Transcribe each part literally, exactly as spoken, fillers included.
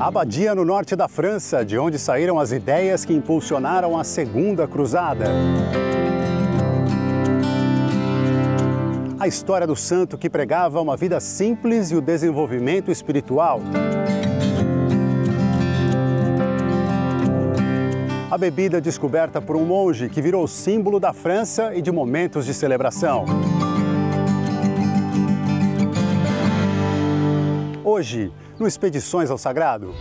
Abadia, no norte da França, de onde saíram as ideias que impulsionaram a Segunda Cruzada. A história do santo que pregava uma vida simples e o desenvolvimento espiritual. A bebida descoberta por um monge que virou símbolo da França e de momentos de celebração. Hoje, no Expedições ao Sagrado.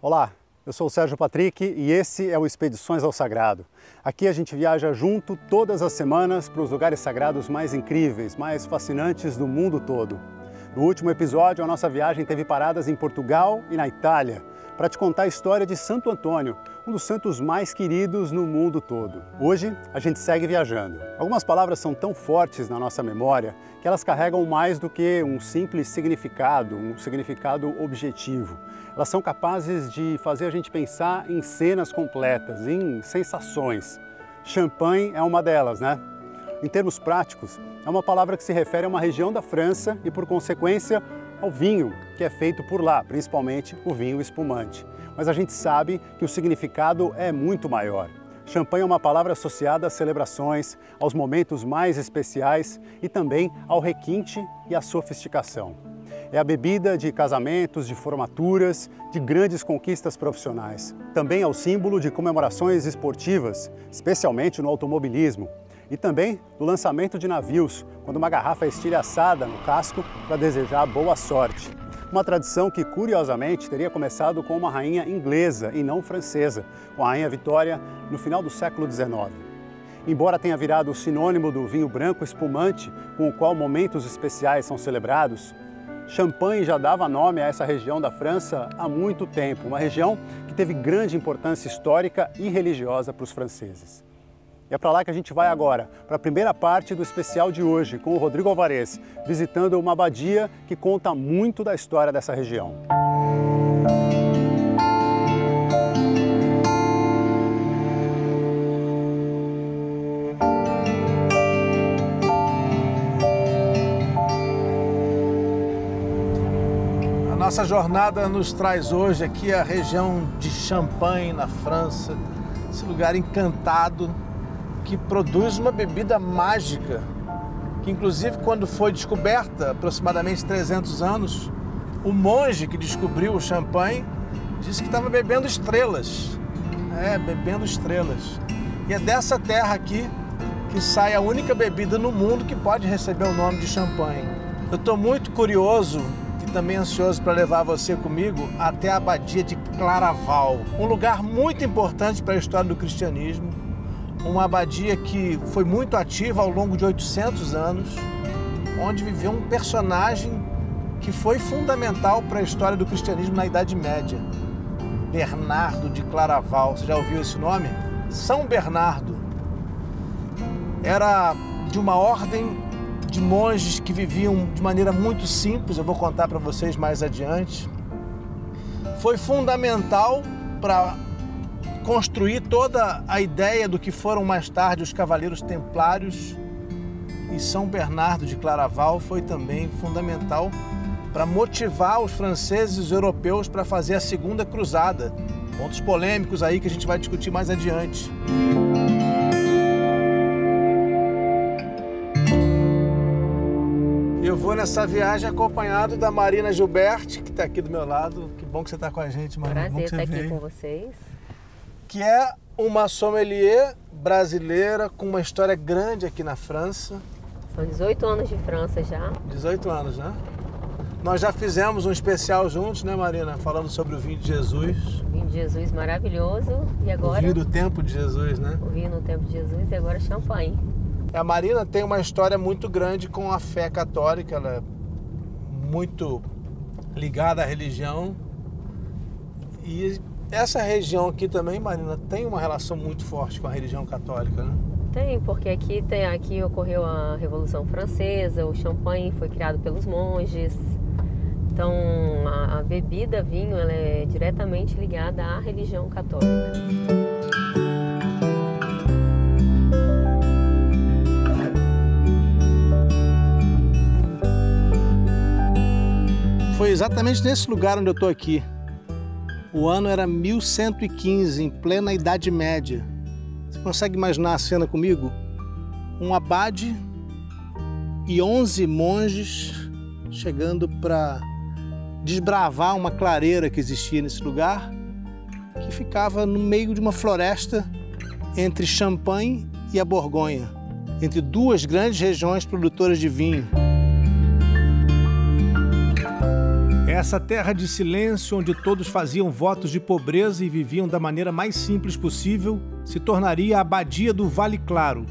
Olá, eu sou o Sérgio Patrick e esse é o Expedições ao Sagrado. Aqui a gente viaja junto todas as semanas para os lugares sagrados mais incríveis, mais fascinantes do mundo todo. No último episódio, a nossa viagem teve paradas em Portugal e na Itália, para te contar a história de Santo Antônio, um dos santos mais queridos no mundo todo. Hoje, a gente segue viajando. Algumas palavras são tão fortes na nossa memória que elas carregam mais do que um simples significado, um significado objetivo. Elas são capazes de fazer a gente pensar em cenas completas, em sensações. Champagne é uma delas, né? Em termos práticos, é uma palavra que se refere a uma região da França e, por consequência, ao vinho que é feito por lá, principalmente o vinho espumante. Mas a gente sabe que o significado é muito maior. Champanhe é uma palavra associada às celebrações, aos momentos mais especiais e também ao requinte e à sofisticação. É a bebida de casamentos, de formaturas, de grandes conquistas profissionais. Também é o símbolo de comemorações esportivas, especialmente no automobilismo. E também do lançamento de navios, quando uma garrafa é estilhaçada no casco para desejar boa sorte. Uma tradição que, curiosamente, teria começado com uma rainha inglesa e não francesa, com a rainha Vitória, no final do século dezenove. Embora tenha virado o sinônimo do vinho branco espumante, com o qual momentos especiais são celebrados, Champagne já dava nome a essa região da França há muito tempo, uma região que teve grande importância histórica e religiosa para os franceses. E é para lá que a gente vai agora, para a primeira parte do especial de hoje, com o Rodrigo Alvarez, visitando uma abadia que conta muito da história dessa região. A nossa jornada nos traz hoje aqui a região de Champagne, na França, esse lugar encantado, que produz uma bebida mágica, que inclusive quando foi descoberta, aproximadamente trezentos anos, o monge que descobriu o champanhe disse que estava bebendo estrelas. É, bebendo estrelas. E é dessa terra aqui que sai a única bebida no mundo que pode receber o nome de champanhe. Eu estou muito curioso e também ansioso para levar você comigo até a Abadia de Claraval, um lugar muito importante para a história do cristianismo. Uma abadia que foi muito ativa ao longo de oitocentos anos, onde viveu um personagem que foi fundamental para a história do cristianismo na Idade Média. Bernardo de Claraval, você já ouviu esse nome? São Bernardo. Era de uma ordem de monges que viviam de maneira muito simples, eu vou contar para vocês mais adiante. Foi fundamental para construir toda a ideia do que foram mais tarde os Cavaleiros Templários, e São Bernardo de Claraval foi também fundamental para motivar os franceses e os europeus para fazer a Segunda Cruzada. Pontos polêmicos aí que a gente vai discutir mais adiante. Eu vou nessa viagem acompanhado da Marina Gilbert, que está aqui do meu lado. Que bom que você está com a gente, Marina. Prazer estar aqui com vocês. Que é uma sommelier brasileira com uma história grande aqui na França. São dezoito anos de França já. dezoito anos, né? Nós já fizemos um especial juntos, né, Marina? Falando sobre o vinho de Jesus. O vinho de Jesus maravilhoso. E agora... O vinho do tempo de Jesus, né? O vinho no tempo de Jesus e agora champanhe. A Marina tem uma história muito grande com a fé católica. Ela é muito ligada à religião. E... essa região aqui também, Marina, tem uma relação muito forte com a religião católica, né? Tem, porque aqui, tem, aqui ocorreu a Revolução Francesa, o champanhe foi criado pelos monges, Então, a, a bebida vinho, ela é diretamente ligada à religião católica. Foi exatamente nesse lugar onde eu estou aqui. O ano era mil cento e quinze, em plena Idade Média. Você consegue imaginar a cena comigo? Um abade e onze monges chegando para desbravar uma clareira que existia nesse lugar, que ficava no meio de uma floresta entre Champagne e a Borgonha, entre duas grandes regiões produtoras de vinho. Essa terra de silêncio, onde todos faziam votos de pobreza e viviam da maneira mais simples possível, se tornaria a Abadia do Vale Claro,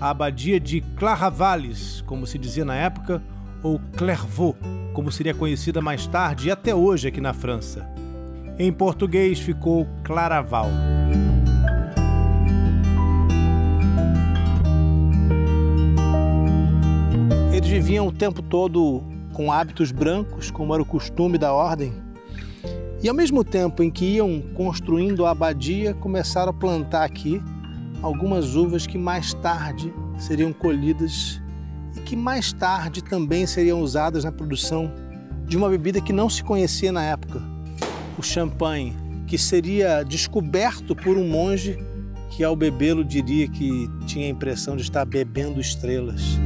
a Abadia de Claravales, como se dizia na época, ou Clairvaux, como seria conhecida mais tarde e até hoje aqui na França. Em português ficou Claraval. Eles viviam o tempo todo com hábitos brancos, como era o costume da ordem, e ao mesmo tempo em que iam construindo a abadia, começaram a plantar aqui algumas uvas que mais tarde seriam colhidas e que mais tarde também seriam usadas na produção de uma bebida que não se conhecia na época, o champanhe, que seria descoberto por um monge que ao bebê-lo diria que tinha a impressão de estar bebendo estrelas.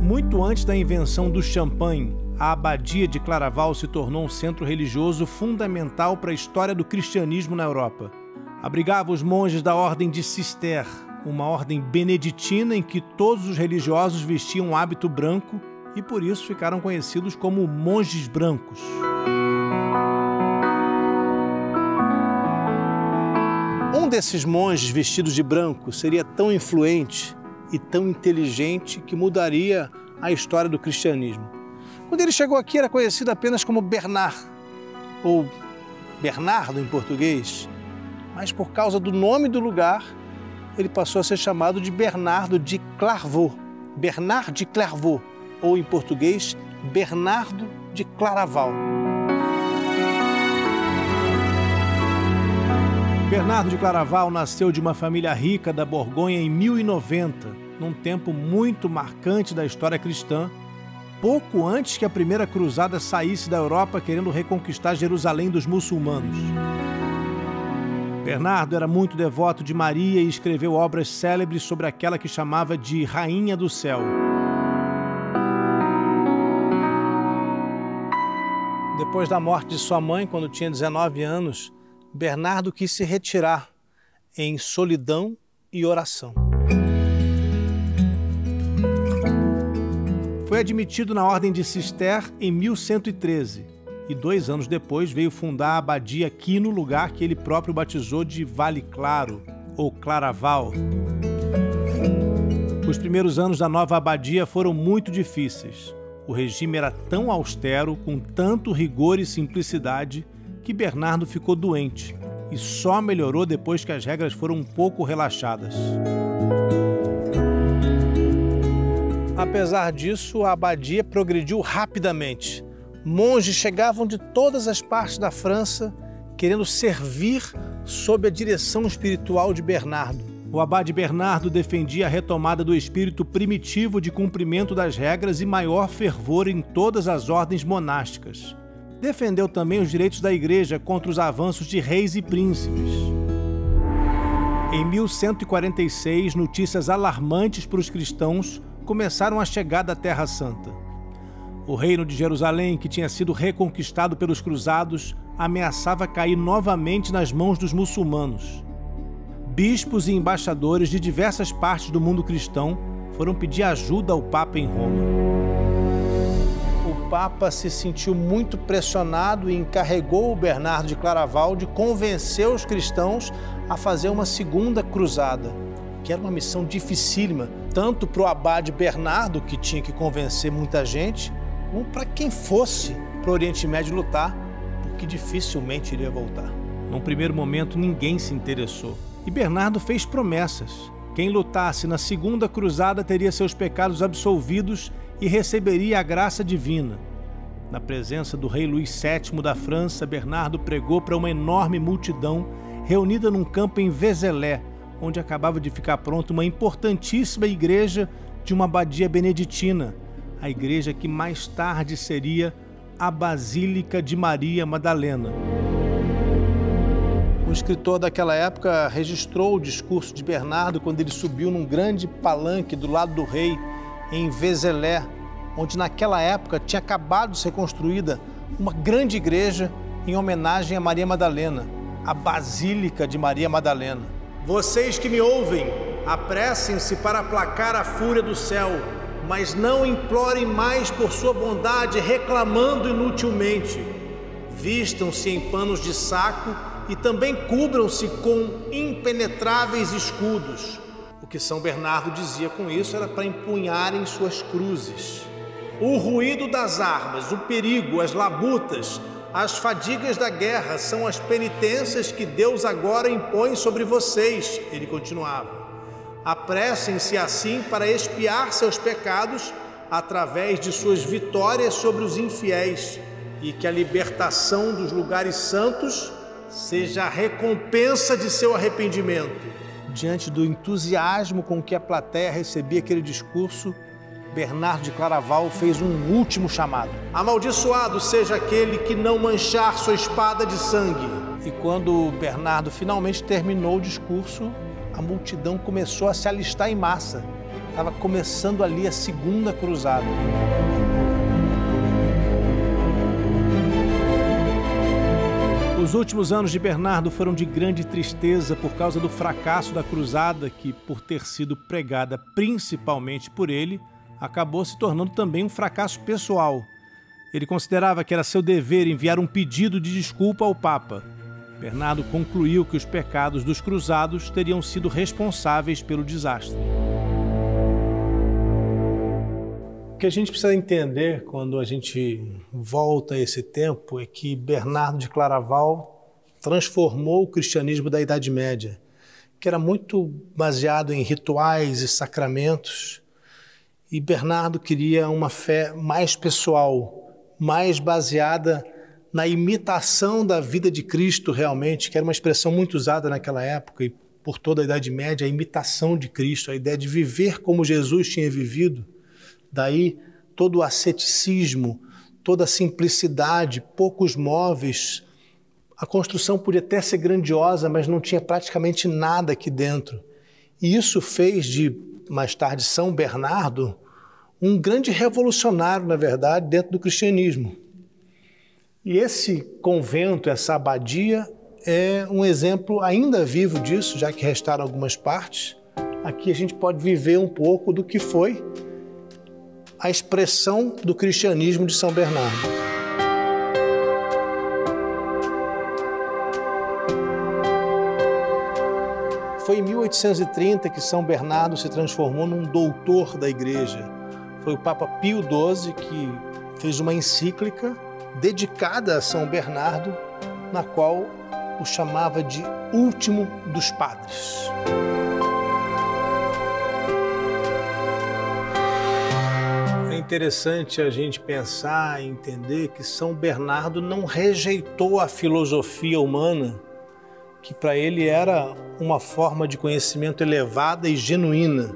Muito antes da invenção do champanhe, a Abadia de Claraval se tornou um centro religioso fundamental para a história do cristianismo na Europa. Abrigava os monges da Ordem de Cister, uma ordem beneditina em que todos os religiosos vestiam um hábito branco e por isso ficaram conhecidos como monges brancos. Um desses monges vestidos de branco seria tão influente e tão inteligente que mudaria a história do cristianismo. Quando ele chegou aqui, era conhecido apenas como Bernard, ou Bernardo em português, mas por causa do nome do lugar, ele passou a ser chamado de Bernardo de Clairvaux, Bernard de Clairvaux, ou em português, Bernardo de Claraval. Bernardo de Claraval nasceu de uma família rica da Borgonha em mil e noventa. Num tempo muito marcante da história cristã, pouco antes que a Primeira Cruzada saísse da Europa querendo reconquistar Jerusalém dos muçulmanos. Bernardo era muito devoto de Maria e escreveu obras célebres sobre aquela que chamava de Rainha do Céu. Depois da morte de sua mãe, quando tinha dezenove anos, Bernardo quis se retirar em solidão e oração. Foi admitido na Ordem de Cister em mil cento e treze e dois anos depois veio fundar a abadia aqui no lugar que ele próprio batizou de Vale Claro, ou Claraval. Os primeiros anos da nova abadia foram muito difíceis. O regime era tão austero, com tanto rigor e simplicidade, que Bernardo ficou doente e só melhorou depois que as regras foram um pouco relaxadas. Apesar disso, a abadia progrediu rapidamente. Monges chegavam de todas as partes da França querendo servir sob a direção espiritual de Bernardo. O abade Bernardo defendia a retomada do espírito primitivo de cumprimento das regras e maior fervor em todas as ordens monásticas. Defendeu também os direitos da Igreja contra os avanços de reis e príncipes. Em mil cento e quarenta e seis, notícias alarmantes para os cristãos começaram a chegar da Terra Santa. O reino de Jerusalém, que tinha sido reconquistado pelos cruzados, ameaçava cair novamente nas mãos dos muçulmanos. Bispos e embaixadores de diversas partes do mundo cristão foram pedir ajuda ao Papa em Roma. O Papa se sentiu muito pressionado e encarregou o Bernardo de Claraval de convencer os cristãos a fazer uma segunda cruzada, que era uma missão dificílima, tanto para o abade Bernardo, que tinha que convencer muita gente, como para quem fosse para o Oriente Médio lutar, porque dificilmente iria voltar. Num primeiro momento, ninguém se interessou. E Bernardo fez promessas. Quem lutasse na Segunda Cruzada teria seus pecados absolvidos e receberia a graça divina. Na presença do rei Luís sétimo da França, Bernardo pregou para uma enorme multidão reunida num campo em Vézelay, onde acabava de ficar pronta uma importantíssima igreja de uma abadia beneditina, a igreja que mais tarde seria a Basílica de Maria Madalena. O escritor daquela época registrou o discurso de Bernardo quando ele subiu num grande palanque do lado do rei, em Vézelay, onde naquela época tinha acabado de ser construída uma grande igreja em homenagem a Maria Madalena, a Basílica de Maria Madalena. Vocês que me ouvem, apressem-se para aplacar a fúria do céu, mas não implorem mais por sua bondade, reclamando inutilmente. Vistam-se em panos de saco e também cubram-se com impenetráveis escudos. O que São Bernardo dizia com isso era para empunharem suas cruzes. O ruído das armas, o perigo, as labutas, as fadigas da guerra são as penitências que Deus agora impõe sobre vocês, ele continuava. Apressem-se assim para expiar seus pecados através de suas vitórias sobre os infiéis, e que a libertação dos lugares santos seja a recompensa de seu arrependimento. Diante do entusiasmo com que a plateia recebia aquele discurso, Bernardo de Claraval fez um último chamado. Amaldiçoado seja aquele que não manchar sua espada de sangue. E quando Bernardo finalmente terminou o discurso, a multidão começou a se alistar em massa. Estava começando ali a Segunda Cruzada. Os últimos anos de Bernardo foram de grande tristeza por causa do fracasso da cruzada, que, por ter sido pregada principalmente por ele, acabou se tornando também um fracasso pessoal. Ele considerava que era seu dever enviar um pedido de desculpa ao Papa. Bernardo concluiu que os pecados dos cruzados teriam sido responsáveis pelo desastre. O que a gente precisa entender quando a gente volta a esse tempo é que Bernardo de Claraval transformou o cristianismo da Idade Média, que era muito baseado em rituais e sacramentos. E Bernardo queria uma fé mais pessoal, mais baseada na imitação da vida de Cristo realmente, que era uma expressão muito usada naquela época e por toda a Idade Média, a imitação de Cristo, a ideia de viver como Jesus tinha vivido. Daí todo o asceticismo, toda a simplicidade, poucos móveis. A construção podia até ser grandiosa, mas não tinha praticamente nada aqui dentro. E isso fez de mais tarde São Bernardo, um grande revolucionário, na verdade, dentro do cristianismo. E esse convento, essa abadia, é um exemplo ainda vivo disso, já que restaram algumas partes. Aqui a gente pode viver um pouco do que foi a expressão do cristianismo de São Bernardo. Foi em mil oitocentos e trinta que São Bernardo se transformou num doutor da igreja. Foi o Papa Pio doze que fez uma encíclica dedicada a São Bernardo, na qual o chamava de último dos padres. É interessante a gente pensar e entender que São Bernardo não rejeitou a filosofia humana, que para ele era uma forma de conhecimento elevada e genuína.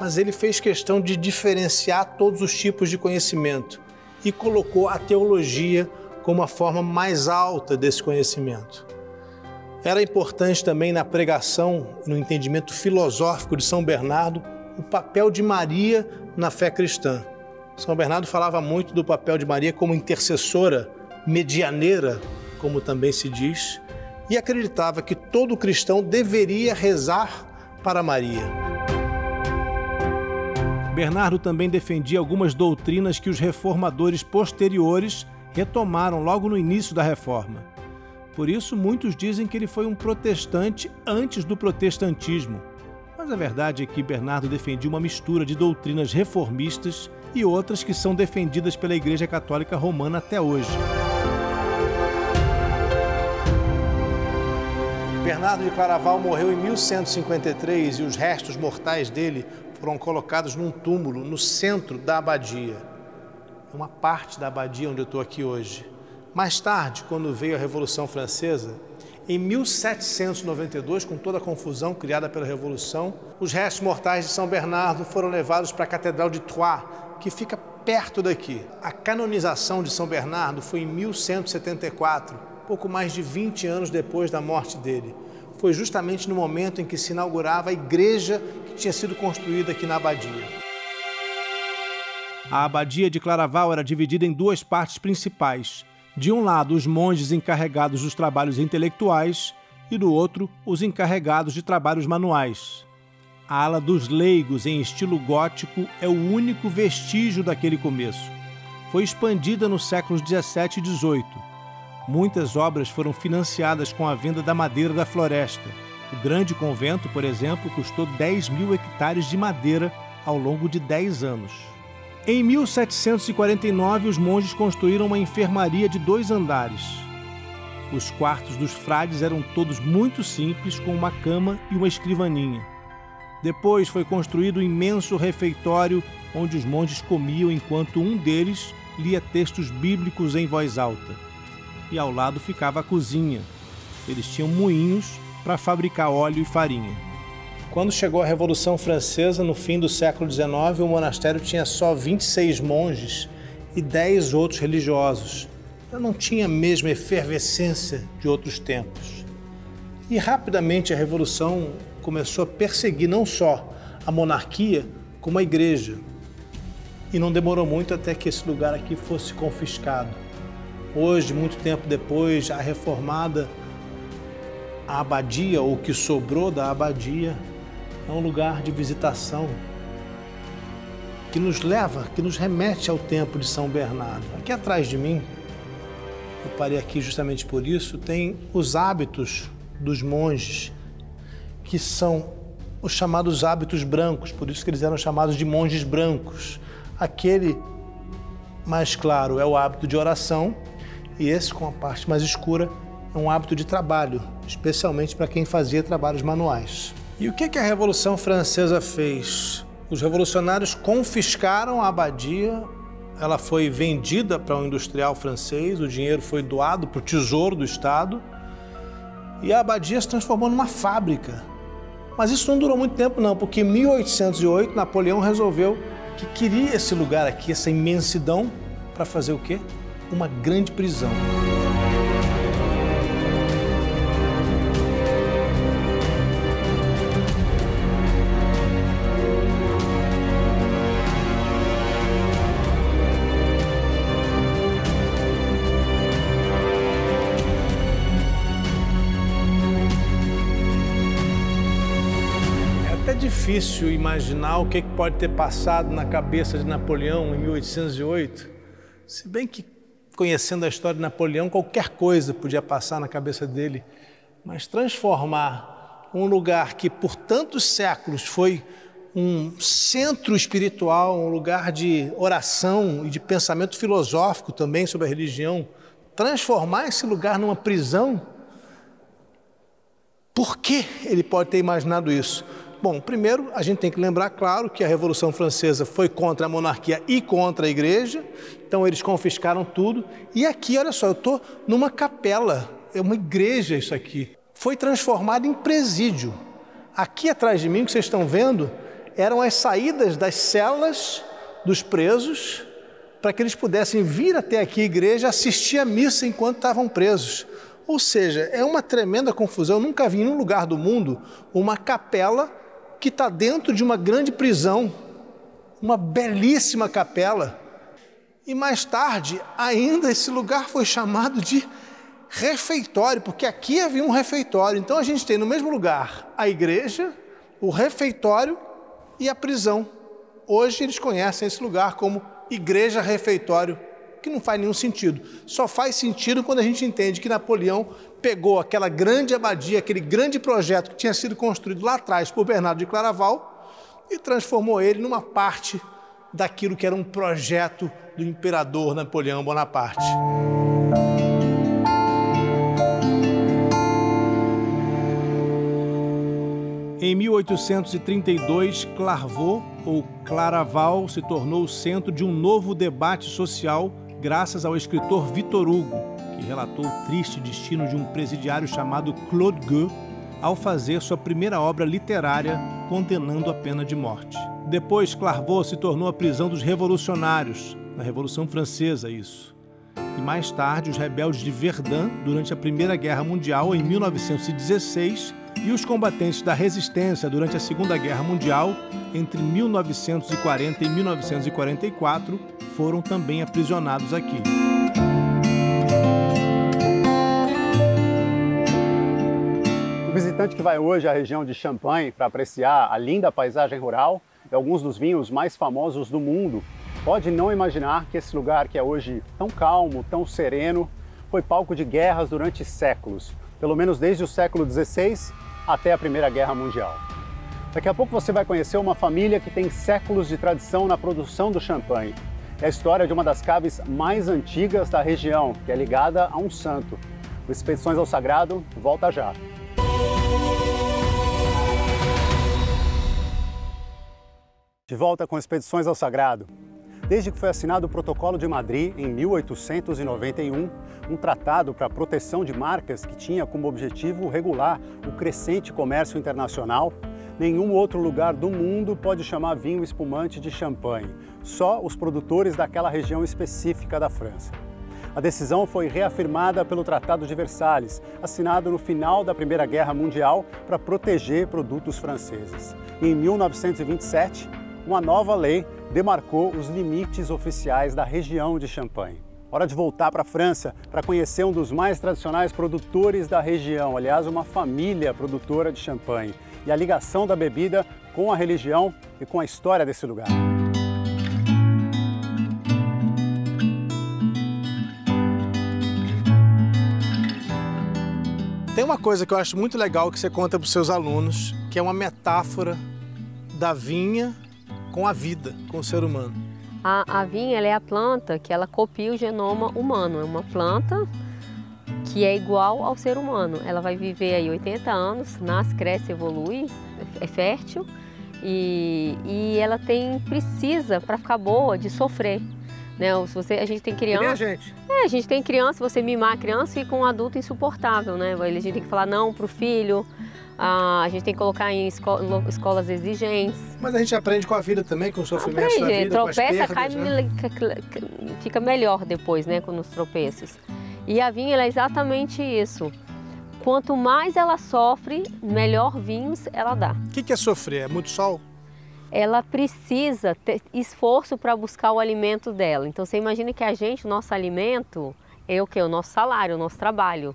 Mas ele fez questão de diferenciar todos os tipos de conhecimento e colocou a teologia como a forma mais alta desse conhecimento. Era importante também na pregação, no entendimento filosófico de São Bernardo, o papel de Maria na fé cristã. São Bernardo falava muito do papel de Maria como intercessora, medianeira, como também se diz, e acreditava que todo cristão deveria rezar para Maria. Bernardo também defendia algumas doutrinas que os reformadores posteriores retomaram logo no início da Reforma. Por isso, muitos dizem que ele foi um protestante antes do protestantismo. Mas a verdade é que Bernardo defendia uma mistura de doutrinas reformistas e outras que são defendidas pela Igreja Católica Romana até hoje. Bernardo de Claraval morreu em mil cento e cinquenta e três e os restos mortais dele foram colocados num túmulo no centro da abadia. Uma parte da abadia onde eu estou aqui hoje. Mais tarde, quando veio a Revolução Francesa, em mil setecentos e noventa e dois, com toda a confusão criada pela Revolução, os restos mortais de São Bernardo foram levados para a Catedral de Troyes, que fica perto daqui. A canonização de São Bernardo foi em mil cento e setenta e quatro, pouco mais de vinte anos depois da morte dele. Foi justamente no momento em que se inaugurava a igreja que tinha sido construída aqui na abadia. A abadia de Claraval era dividida em duas partes principais. De um lado, os monges encarregados dos trabalhos intelectuais e, do outro, os encarregados de trabalhos manuais. A ala dos leigos, em estilo gótico, é o único vestígio daquele começo. Foi expandida nos séculos dezessete e dezoito. Muitas obras foram financiadas com a venda da madeira da floresta. O grande convento, por exemplo, custou dez mil hectares de madeira ao longo de dez anos. Em mil setecentos e quarenta e nove, os monges construíram uma enfermaria de dois andares. Os quartos dos frades eram todos muito simples, com uma cama e uma escrivaninha. Depois foi construído um imenso refeitório, onde os monges comiam enquanto um deles lia textos bíblicos em voz alta. E ao lado ficava a cozinha. Eles tinham moinhos para fabricar óleo e farinha. Quando chegou a Revolução Francesa, no fim do século dezenove, o monastério tinha só vinte e seis monges e dez outros religiosos. Ela não tinha a mesma efervescência de outros tempos. E rapidamente a Revolução começou a perseguir não só a monarquia, como a igreja. E não demorou muito até que esse lugar aqui fosse confiscado. Hoje, muito tempo depois, a reformada, a abadia, ou o que sobrou da abadia, é um lugar de visitação que nos leva, que nos remete ao tempo de São Bernardo. Aqui atrás de mim, eu parei aqui justamente por isso, tem os hábitos dos monges, que são os chamados hábitos brancos, por isso que eles eram chamados de monges brancos. Aquele mais claro é o hábito de oração, e esse, com a parte mais escura, é um hábito de trabalho, especialmente para quem fazia trabalhos manuais. E o que a Revolução Francesa fez? Os revolucionários confiscaram a abadia, ela foi vendida para um industrial francês, o dinheiro foi doado para o tesouro do Estado, e a abadia se transformou numa fábrica. Mas isso não durou muito tempo não, porque em mil oitocentos e oito, Napoleão resolveu que queria esse lugar aqui, essa imensidão, para fazer o quê? Uma grande prisão. É difícil imaginar o que pode ter passado na cabeça de Napoleão em mil oitocentos e oito, se bem que, conhecendo a história de Napoleão, qualquer coisa podia passar na cabeça dele, mas transformar um lugar que por tantos séculos foi um centro espiritual, um lugar de oração e de pensamento filosófico também sobre a religião, transformar esse lugar numa prisão, por que ele pode ter imaginado isso? Bom, primeiro, a gente tem que lembrar, claro, que a Revolução Francesa foi contra a monarquia e contra a igreja, então eles confiscaram tudo. E aqui, olha só, eu estou numa capela, é uma igreja isso aqui. Foi transformado em presídio. Aqui atrás de mim, que vocês estão vendo, eram as saídas das celas dos presos para que eles pudessem vir até aqui a igreja assistir a missa enquanto estavam presos. Ou seja, é uma tremenda confusão. Eu nunca vi em nenhum lugar do mundo uma capela que está dentro de uma grande prisão, uma belíssima capela. E mais tarde, ainda esse lugar foi chamado de refeitório, porque aqui havia um refeitório. Então a gente tem no mesmo lugar a igreja, o refeitório e a prisão. Hoje eles conhecem esse lugar como igreja-refeitório, que não faz nenhum sentido. Só faz sentido quando a gente entende que Napoleão pegou aquela grande abadia, aquele grande projeto que tinha sido construído lá atrás por Bernardo de Claraval e transformou ele numa parte daquilo que era um projeto do imperador Napoleão Bonaparte. Em mil oitocentos e trinta e dois, Clairvaux, ou Claraval, se tornou o centro de um novo debate social graças ao escritor Vitor Hugo, que relatou o triste destino de um presidiário chamado Claude Gueux ao fazer sua primeira obra literária condenando a pena de morte. Depois, Clairvaux se tornou a prisão dos revolucionários, na Revolução Francesa, isso. E mais tarde, os rebeldes de Verdun, durante a Primeira Guerra Mundial, em mil novecentos e dezesseis, e os combatentes da Resistência durante a Segunda Guerra Mundial, entre mil novecentos e quarenta e mil novecentos e quarenta e quatro, foram também aprisionados aqui. O visitante que vai hoje à região de Champagne para apreciar a linda paisagem rural e alguns dos vinhos mais famosos do mundo pode não imaginar que esse lugar que é hoje tão calmo, tão sereno, foi palco de guerras durante séculos, pelo menos desde o século dezesseis até a Primeira Guerra Mundial. Daqui a pouco você vai conhecer uma família que tem séculos de tradição na produção do champanhe. É a história de uma das caves mais antigas da região, que é ligada a um santo. O Expedições ao Sagrado volta já. De volta com Expedições ao Sagrado. Desde que foi assinado o Protocolo de Madrid, em mil oitocentos e noventa e um, um tratado para a proteção de marcas que tinha como objetivo regular o crescente comércio internacional, nenhum outro lugar do mundo pode chamar vinho espumante de champanhe, só os produtores daquela região específica da França. A decisão foi reafirmada pelo Tratado de Versalhes, assinado no final da Primeira Guerra Mundial para proteger produtos franceses. Em mil novecentos e vinte e sete, uma nova lei demarcou os limites oficiais da região de Champagne. Hora de voltar para a França para conhecer um dos mais tradicionais produtores da região, aliás, uma família produtora de champanhe, e a ligação da bebida com a religião e com a história desse lugar. Tem uma coisa que eu acho muito legal que você conta para os seus alunos, que é uma metáfora da vinha com a vida, com o ser humano. A, a vinha ela é a planta que ela copia o genoma humano. É uma planta que é igual ao ser humano. Ela vai viver aí oitenta anos, nasce, cresce, evolui, é fértil e, e ela tem, precisa, para ficar boa, de sofrer. Né? Se você, a gente tem criança... Que nem a gente. É, a gente tem criança, se você mimar a criança, fica um adulto insuportável, né? A gente tem que falar não pro filho, a gente tem que colocar em escola, escolas exigentes. Mas a gente aprende com a vida também, com o sofrimento, aprende, da vida, tropeça, com as perdas, cai, né? Fica melhor depois, né, com os tropeços. E a vinha ela é exatamente isso. Quanto mais ela sofre, melhor vinhos ela dá. O que que é sofrer? É muito sol? Ela precisa ter esforço para buscar o alimento dela. Então você imagina que a gente, o nosso alimento, é o quê? O nosso salário, o nosso trabalho.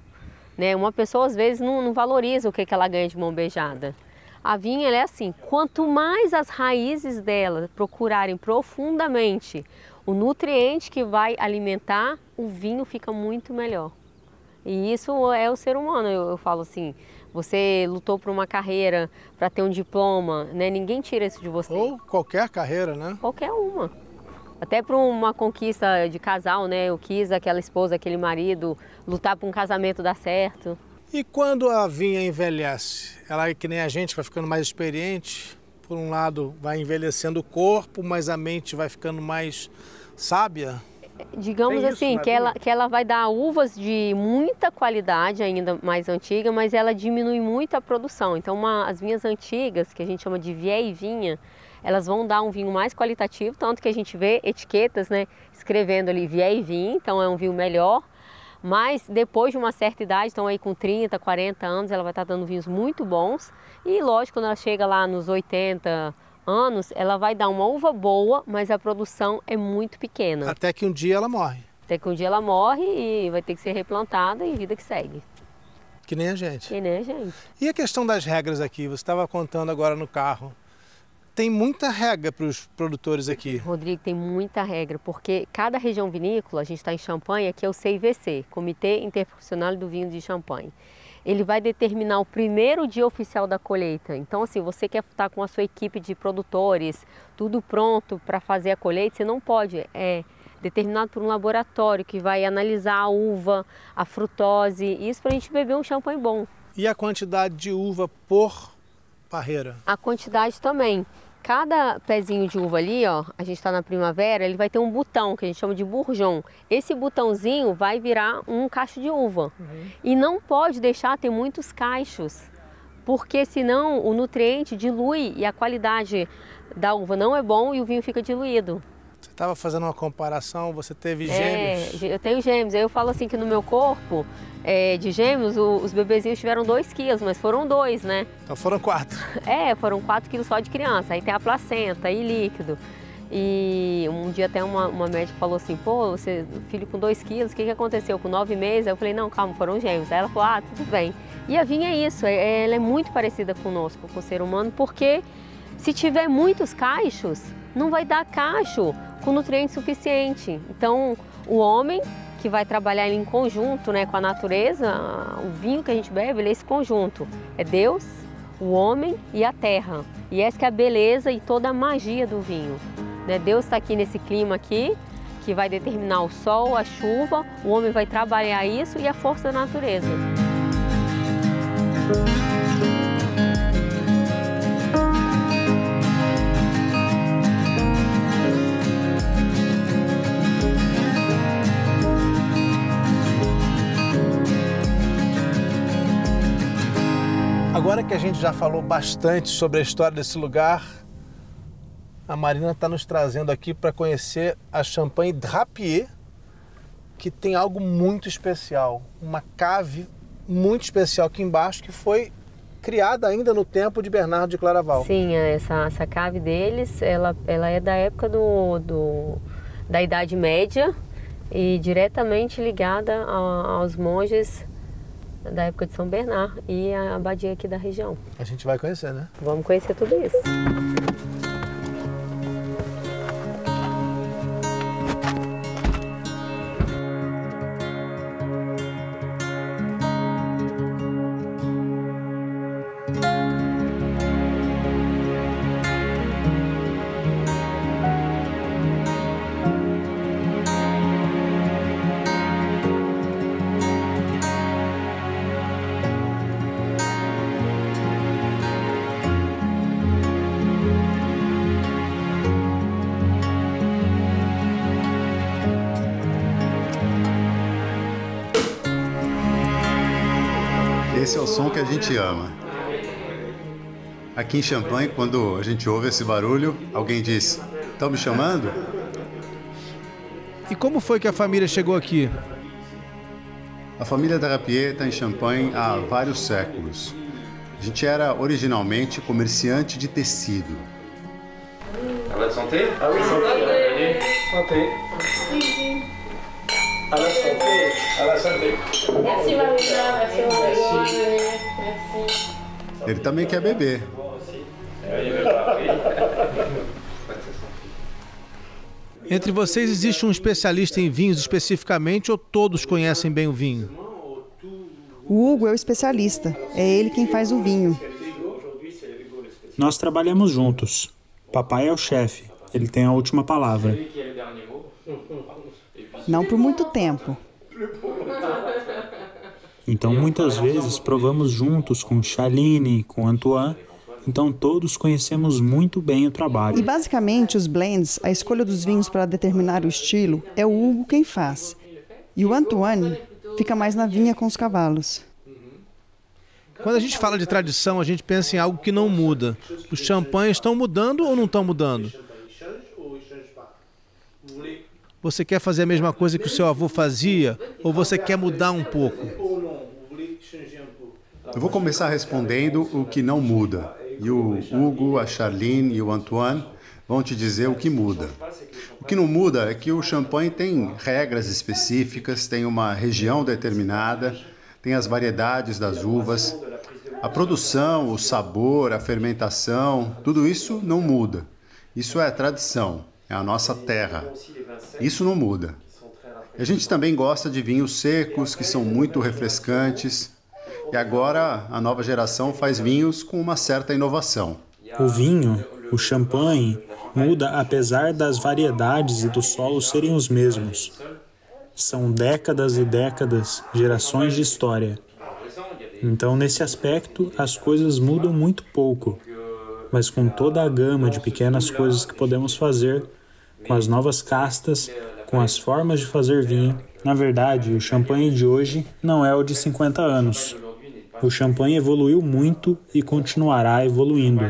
Né? Uma pessoa, às vezes, não, não valoriza o que, que ela ganha de mão beijada. A vinha ela é assim, quanto mais as raízes dela procurarem profundamente o nutriente que vai alimentar, o vinho fica muito melhor. E isso é o ser humano, eu, eu falo assim, você lutou por uma carreira, para ter um diploma, né? Ninguém tira isso de você. Ou qualquer carreira, né? Qualquer uma. Até para uma conquista de casal, né? Eu quis aquela esposa, aquele marido, lutar para um casamento dar certo. E quando a vinha envelhece? Ela é que nem a gente, vai ficando mais experiente. Por um lado, vai envelhecendo o corpo, mas a mente vai ficando mais sábia. Digamos Tem assim, isso, que, ela, que ela vai dar uvas de muita qualidade, ainda mais antiga, mas ela diminui muito a produção. Então, uma, as vinhas antigas, que a gente chama de vieille vinha, elas vão dar um vinho mais qualitativo, tanto que a gente vê etiquetas, né, escrevendo ali vieille vinho, então é um vinho melhor, mas depois de uma certa idade, então aí com trinta, quarenta anos, ela vai estar dando vinhos muito bons e lógico, quando ela chega lá nos oitenta anos, ela vai dar uma uva boa, mas a produção é muito pequena. Até que um dia ela morre. Até que um dia ela morre e vai ter que ser replantada e vida que segue. Que nem a gente. Que nem a gente. E a questão das regras aqui, você estava contando agora no carro. Tem muita regra para os produtores aqui. Rodrigo, tem muita regra, porque cada região vinícola, a gente está em Champagne, aqui é o C I V C, Comitê Interprofissional do Vinho de Champagne. Ele vai determinar o primeiro dia oficial da colheita. Então, assim, você quer estar com a sua equipe de produtores, tudo pronto para fazer a colheita, você não pode. É determinado por um laboratório que vai analisar a uva, a frutose, isso para a gente beber um champanhe bom. E a quantidade de uva por parreira. A quantidade também. Cada pezinho de uva ali, ó, a gente está na primavera, ele vai ter um botão, que a gente chama de bourgeon. Esse botãozinho vai virar um cacho de uva. Uhum. E não pode deixar ter muitos cachos, porque senão o nutriente dilui e a qualidade da uva não é bom e o vinho fica diluído. Você estava fazendo uma comparação, você teve gêmeos? É, eu tenho gêmeos. Eu falo assim que no meu corpo é, de gêmeos, o, os bebezinhos tiveram dois quilos, mas foram dois, né? Então foram quatro. É, foram quatro quilos só de criança. Aí tem a placenta e líquido. E um dia até uma, uma médica falou assim, pô, você, filho com dois quilos, o que, que aconteceu? Com nove meses? Aí eu falei, não, calma, foram gêmeos. Aí ela falou, ah, tudo bem. E a vinha é isso, ela é muito parecida conosco, com o ser humano, porque se tiver muitos cachos, não vai dar cacho com nutriente suficiente. Então, o homem que vai trabalhar em conjunto, né, com a natureza, o vinho que a gente bebe, ele é esse conjunto. É Deus, o homem e a terra. E essa que é a beleza e toda a magia do vinho. Deus está aqui nesse clima aqui, que vai determinar o sol, a chuva, o homem vai trabalhar isso e a força da natureza. Agora que a gente já falou bastante sobre a história desse lugar, a Marina está nos trazendo aqui para conhecer a Champagne Drappier, que tem algo muito especial, uma cave muito especial aqui embaixo, que foi criada ainda no tempo de Bernardo de Claraval. Sim, essa, essa cave deles, ela, ela é da época do, do, da Idade Média e diretamente ligada a, aos monges da época de São Bernardo e a abadia aqui da região. A gente vai conhecer, né? Vamos conhecer tudo isso. Esse é o som que a gente ama. Aqui em Champagne, quando a gente ouve esse barulho, alguém diz, estão me chamando? E como foi que a família chegou aqui? A família Drappier está em Champagne há vários séculos. A gente era originalmente comerciante de tecido. A la santé? Ah, oui, santé. Santé. À la santé, à la santé. Merci, Marina. Merci, Merci. Ele também quer beber. Entre vocês existe um especialista em vinhos especificamente ou todos conhecem bem o vinho? O Hugo é o especialista. É ele quem faz o vinho. Nós trabalhamos juntos. Papai é o chefe. Ele tem a última palavra. Não por muito tempo. Então, muitas vezes, provamos juntos com Chaline, com Antoine. Então, todos conhecemos muito bem o trabalho. E, basicamente, os blends, a escolha dos vinhos para determinar o estilo, é o Hugo quem faz. E o Antoine fica mais na vinha com os cavalos. Quando a gente fala de tradição, a gente pensa em algo que não muda. Os champanhes estão mudando ou não estão mudando? Você quer fazer a mesma coisa que o seu avô fazia ou você quer mudar um pouco? Eu vou começar respondendo o que não muda. E o Hugo, a Charline e o Antoine vão te dizer o que muda. O que não muda é que o champanhe tem regras específicas, tem uma região determinada, tem as variedades das uvas. A produção, o sabor, a fermentação, tudo isso não muda. Isso é a tradição. É a nossa terra. Isso não muda. A gente também gosta de vinhos secos, que são muito refrescantes. E agora a nova geração faz vinhos com uma certa inovação. O vinho, o champanhe, muda apesar das variedades e do solo serem os mesmos. São décadas e décadas, gerações de história. Então, nesse aspecto, as coisas mudam muito pouco, mas com toda a gama de pequenas coisas que podemos fazer, com as novas castas, com as formas de fazer vinho, na verdade, o champanhe de hoje não é o de cinquenta anos. O champanhe evoluiu muito e continuará evoluindo.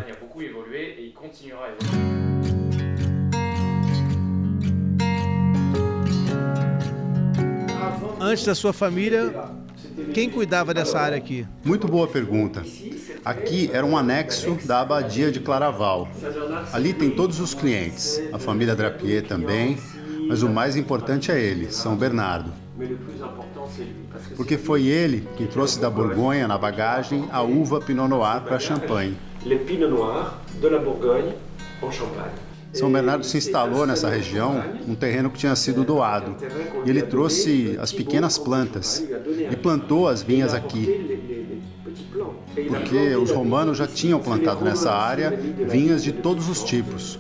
Antes da sua família, quem cuidava dessa área aqui? Muito boa pergunta. Aqui era um anexo da Abadia de Claraval. Ali tem todos os clientes, a família Drappier também, mas o mais importante é ele, São Bernardo. Porque foi ele que trouxe da Borgonha, na bagagem, a uva Pinot Noir para Champagne. São Bernardo se instalou nessa região, um terreno que tinha sido doado, e ele trouxe as pequenas plantas e plantou as vinhas aqui, porque os romanos já tinham plantado nessa área vinhas de todos os tipos.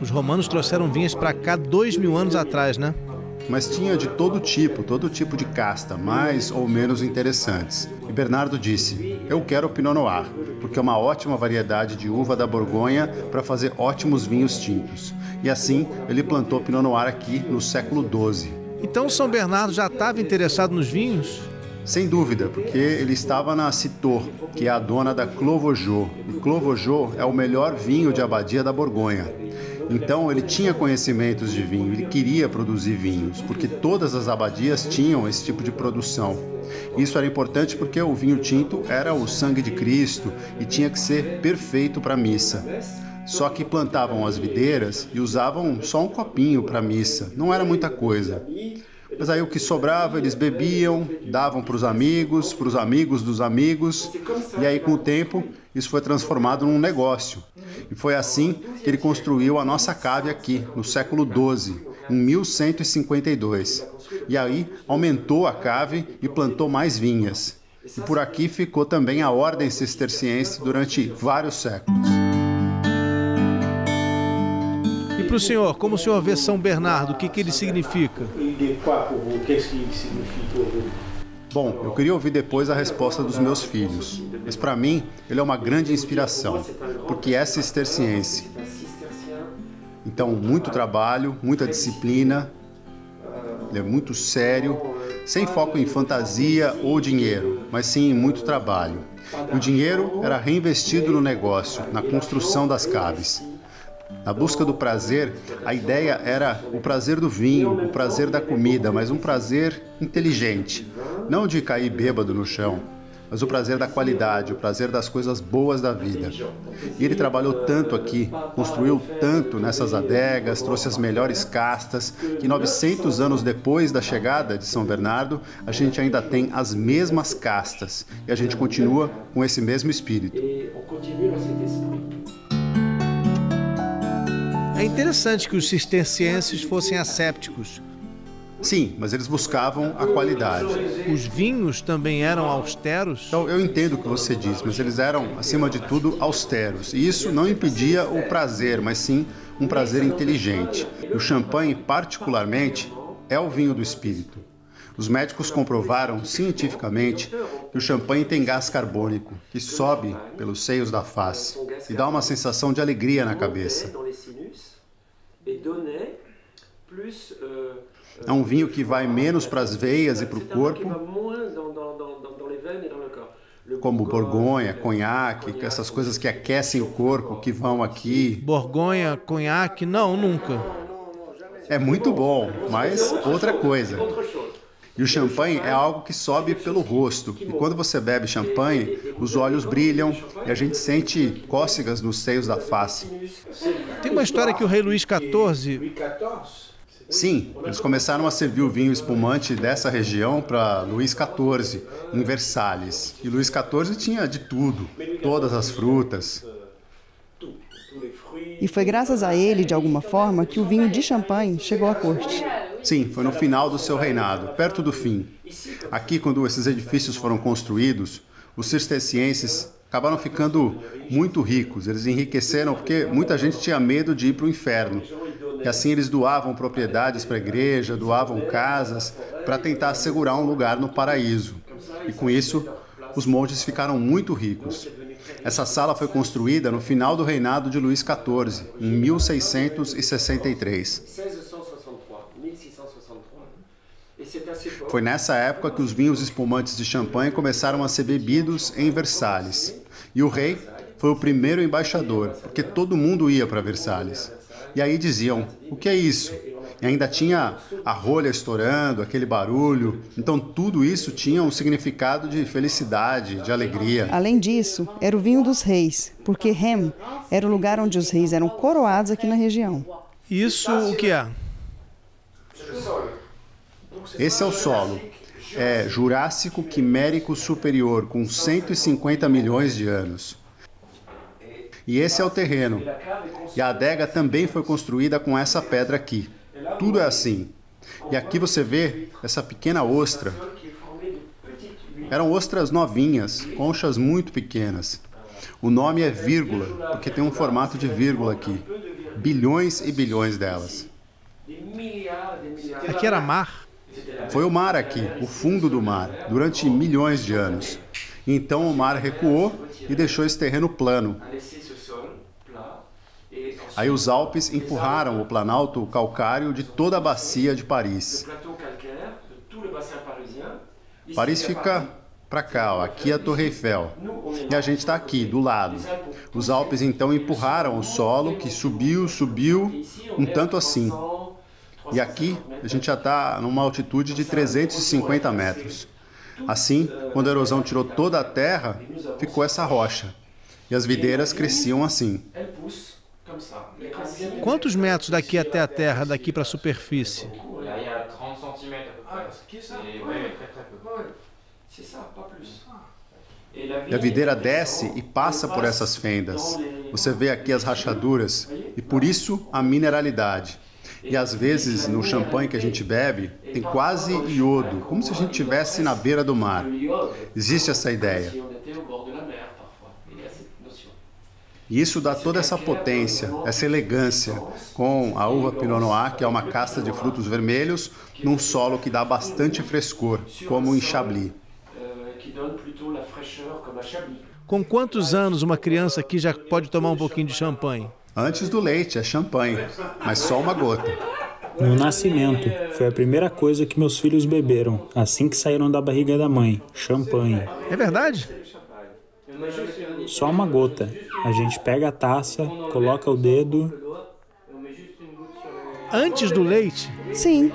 Os romanos trouxeram vinhas para cá dois mil anos atrás, né? Mas tinha de todo tipo, todo tipo de casta, mais ou menos interessantes. E Bernardo disse, eu quero o Pinot Noir, porque é uma ótima variedade de uva da Borgonha para fazer ótimos vinhos tintos. E assim, ele plantou Pinot Noir aqui no século doze. Então São Bernardo já estava interessado nos vinhos? Sem dúvida, porque ele estava na Cîteaux, que é a dona da Clovojô. E Clovojô é o melhor vinho de Abadia da Borgonha. Então ele tinha conhecimentos de vinho, ele queria produzir vinhos, porque todas as abadias tinham esse tipo de produção. Isso era importante porque o vinho tinto era o sangue de Cristo e tinha que ser perfeito para a missa. Só que plantavam as videiras e usavam só um copinho para a missa, não era muita coisa. Mas aí o que sobrava eles bebiam, davam para os amigos, para os amigos dos amigos, e aí com o tempo isso foi transformado num negócio. E foi assim que ele construiu a nossa cave aqui, no século doze, em mil cento e cinquenta e dois. E aí aumentou a cave e plantou mais vinhas. E por aqui ficou também a Ordem Cisterciense durante vários séculos. E para o senhor, como o senhor vê São Bernardo, o que, que ele significa? Bom, eu queria ouvir depois a resposta dos meus filhos, mas para mim ele é uma grande inspiração, porque é cisterciense. Então, muito trabalho, muita disciplina, ele é muito sério, sem foco em fantasia ou dinheiro, mas sim em muito trabalho. O dinheiro era reinvestido no negócio, na construção das caves. Na busca do prazer, a ideia era o prazer do vinho, o prazer da comida, mas um prazer inteligente. Não de cair bêbado no chão, mas o prazer da qualidade, o prazer das coisas boas da vida. E ele trabalhou tanto aqui, construiu tanto nessas adegas, trouxe as melhores castas, que novecentos anos depois da chegada de São Bernardo, a gente ainda tem as mesmas castas e a gente continua com esse mesmo espírito. É interessante que os cistercienses fossem assépticos. Sim, mas eles buscavam a qualidade. Os vinhos também eram austeros? Então, eu entendo o que você diz, mas eles eram, acima de tudo, austeros. E isso não impedia o prazer, mas sim um prazer inteligente. E o champanhe, particularmente, é o vinho do espírito. Os médicos comprovaram cientificamente que o champanhe tem gás carbônico, que sobe pelos seios da face e dá uma sensação de alegria na cabeça. É um vinho que vai menos para as veias e para o corpo, como Borgonha, Conhaque, essas coisas que aquecem o corpo, que vão aqui. Borgonha, Conhaque, não, nunca. É muito bom, mas outra coisa. E o champanhe é algo que sobe pelo rosto. E quando você bebe champanhe, os olhos brilham e a gente sente cócegas nos seios da face. Tem uma história que o rei Luís quatorze... Sim, eles começaram a servir o vinho espumante dessa região para Luís quatorze, em Versalhes. E Luís quatorze tinha de tudo, todas as frutas. E foi graças a ele, de alguma forma, que o vinho de champanhe chegou à corte. Sim, foi no final do seu reinado, perto do fim. Aqui, quando esses edifícios foram construídos, os cistercienses acabaram ficando muito ricos. Eles enriqueceram porque muita gente tinha medo de ir para o inferno. E assim eles doavam propriedades para a igreja, doavam casas para tentar assegurar um lugar no paraíso. E com isso, os monges ficaram muito ricos. Essa sala foi construída no final do reinado de Luís quatorze, em mil seiscentos e sessenta e três. Foi nessa época que os vinhos espumantes de champanhe começaram a ser bebidos em Versalhes. E o rei foi o primeiro embaixador, porque todo mundo ia para Versalhes. E aí diziam, o que é isso? E ainda tinha a rolha estourando, aquele barulho. Então tudo isso tinha um significado de felicidade, de alegria. Além disso, era o vinho dos reis, porque Reims era o lugar onde os reis eram coroados aqui na região. Isso o que é? Esse é o solo. É Jurássico Quimérico Superior, com cento e cinquenta milhões de anos. E esse é o terreno. E a adega também foi construída com essa pedra aqui. Tudo é assim. E aqui você vê essa pequena ostra. Eram ostras novinhas, conchas muito pequenas. O nome é vírgula, porque tem um formato de vírgula aqui. Bilhões e bilhões delas. Aqui era mar? Foi o mar aqui, o fundo do mar, durante milhões de anos. Então o mar recuou e deixou esse terreno plano. Aí os Alpes empurraram o planalto calcário de toda a bacia de Paris. Paris fica para cá, ó, aqui é a Torre Eiffel. E a gente está aqui, do lado. Os Alpes então empurraram o solo, que subiu, subiu, um tanto assim. E aqui a gente já está numa altitude de trezentos e cinquenta metros. Assim, quando a erosão tirou toda a terra, ficou essa rocha. E as videiras cresciam assim. Quantos metros daqui até a terra, daqui para a superfície? E a videira desce e passa por essas fendas. Você vê aqui as rachaduras e por isso a mineralidade. E às vezes no champanhe que a gente bebe tem quase iodo, como se a gente estivesse na beira do mar. Existe essa ideia. E isso dá toda essa potência, essa elegância, com a uva Pinot Noir, que é uma casta de frutos vermelhos, num solo que dá bastante frescor, como em Chablis. Com quantos anos uma criança aqui já pode tomar um pouquinho de champanhe? Antes do leite, é champanhe, mas só uma gota. No nascimento, foi a primeira coisa que meus filhos beberam, assim que saíram da barriga da mãe, champanhe. É verdade? Só uma gota. A gente pega a taça, coloca o dedo... Antes do leite? Sim.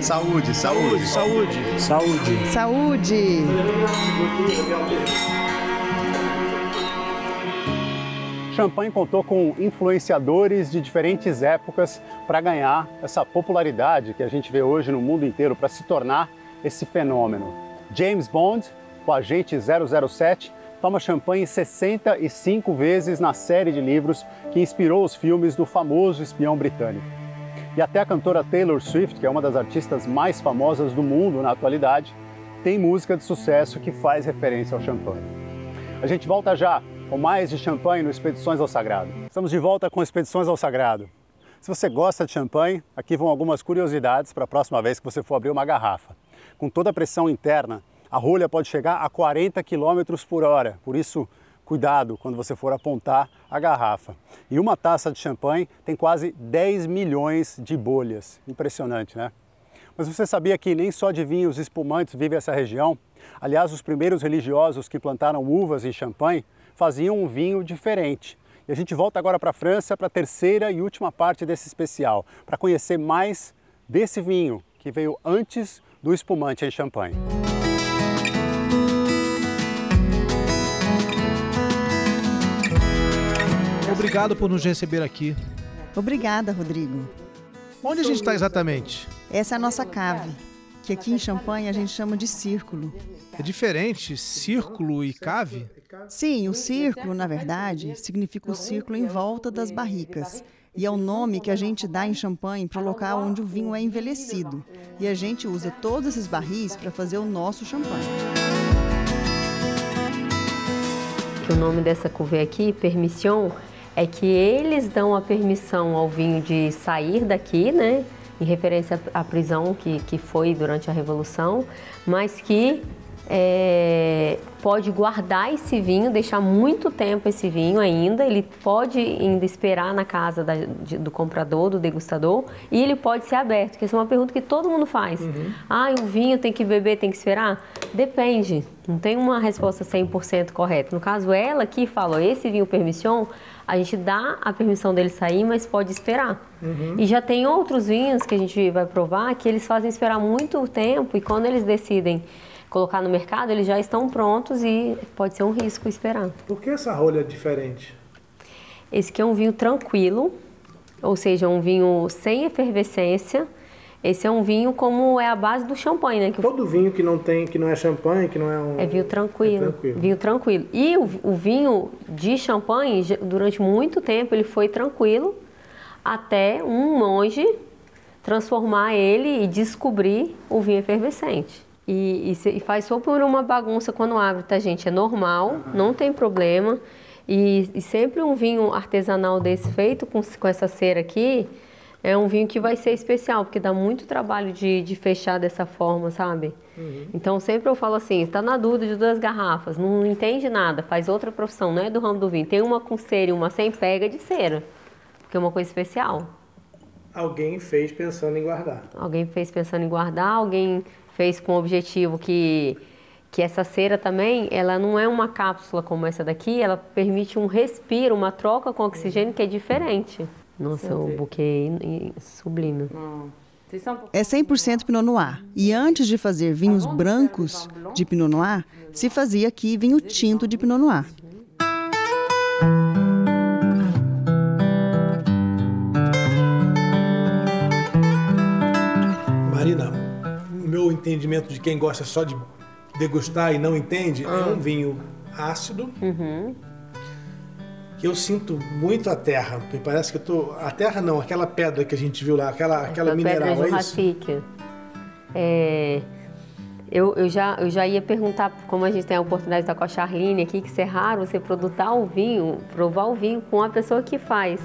Saúde, saúde, saúde. Saúde. Saúde. Champagne contou com influenciadores de diferentes épocas para ganhar essa popularidade que a gente vê hoje no mundo inteiro, para se tornar esse fenômeno. James Bond, o agente zero zero sete, toma champanhe sessenta e cinco vezes na série de livros que inspirou os filmes do famoso espião britânico. E até a cantora Taylor Swift, que é uma das artistas mais famosas do mundo na atualidade, tem música de sucesso que faz referência ao champanhe. A gente volta já com mais de champanhe no Expedições ao Sagrado. Estamos de volta com Expedições ao Sagrado. Se você gosta de champanhe, aqui vão algumas curiosidades para a próxima vez que você for abrir uma garrafa. Com toda a pressão interna, a rolha pode chegar a quarenta quilômetros por hora, por isso cuidado quando você for apontar a garrafa. E uma taça de champanhe tem quase dez milhões de bolhas. Impressionante, né? Mas você sabia que nem só de vinhos espumantes vive essa região? Aliás, os primeiros religiosos que plantaram uvas em champanhe faziam um vinho diferente. E a gente volta agora para a França para a terceira e última parte desse especial, para conhecer mais desse vinho que veio antes do espumante em champanhe. Obrigado por nos receber aqui. Obrigada, Rodrigo. Onde a gente está exatamente? Essa é a nossa cave, que aqui em Champagne a gente chama de círculo. É diferente círculo e cave? Sim, o círculo, na verdade, significa o círculo em volta das barricas. E é o nome que a gente dá em champanhe para o local onde o vinho é envelhecido. E a gente usa todos esses barris para fazer o nosso champanhe. O nome dessa cuvée aqui, Permission, é que eles dão a permissão ao vinho de sair daqui, né? em referência à prisão que, que foi durante a Revolução, mas que é, pode guardar esse vinho, deixar muito tempo esse vinho ainda, ele pode ainda esperar na casa da, de, do comprador, do degustador, e ele pode ser aberto, que essa é uma pergunta que todo mundo faz. Uhum. Ah, o vinho tem que beber, tem que esperar? Depende, não tem uma resposta cem por cento correta. No caso, ela aqui falou, esse vinho permission, a gente dá a permissão dele sair, mas pode esperar. Uhum. E já tem outros vinhos que a gente vai provar que eles fazem esperar muito tempo e quando eles decidem colocar no mercado, eles já estão prontos e pode ser um risco esperar. Por que essa rolha é diferente? Esse aqui é um vinho tranquilo, ou seja, um vinho sem efervescência. Esse é um vinho como é a base do champanhe, né? Que todo o... vinho que não tem, que não é champanhe, que não é um... É vinho tranquilo, é tranquilo. vinho tranquilo. E o, o vinho de champanhe, durante muito tempo, ele foi tranquilo, até um monge transformar ele e descobrir o vinho efervescente. E, e, se, e faz só por uma bagunça quando abre, tá, gente? É normal, uhum. Não tem problema. E, e sempre um vinho artesanal desse feito com, com essa cera aqui... É um vinho que vai ser especial, porque dá muito trabalho de, de fechar dessa forma, sabe? Uhum. Então, sempre eu falo assim, está na dúvida de duas garrafas, não entende nada, faz outra profissão, não é do ramo do vinho. Tem uma com cera e uma sem, pega de cera, porque é uma coisa especial. Alguém fez pensando em guardar. Alguém fez pensando em guardar, alguém fez com o objetivo que, que essa cera também, ela não é uma cápsula como essa daqui, ela permite um respiro, uma troca com oxigênio que é diferente. Nossa, o buquê é sublime. É cem por cento Pinot Noir. E antes de fazer vinhos brancos de Pinot Noir, se fazia aqui vinho tinto de Pinot Noir. Marina, o meu entendimento de quem gosta só de degustar e não entende, ah. é um vinho ácido. Uhum. Eu sinto muito a terra, me parece que eu tô... A terra não, aquela pedra que a gente viu lá, aquela, aquela mineral, é isso? É, eu, eu, já, eu já ia perguntar, como a gente tem a oportunidade de estar com a Charline aqui, que isso é raro, você produtar o vinho, provar o vinho com a pessoa que faz.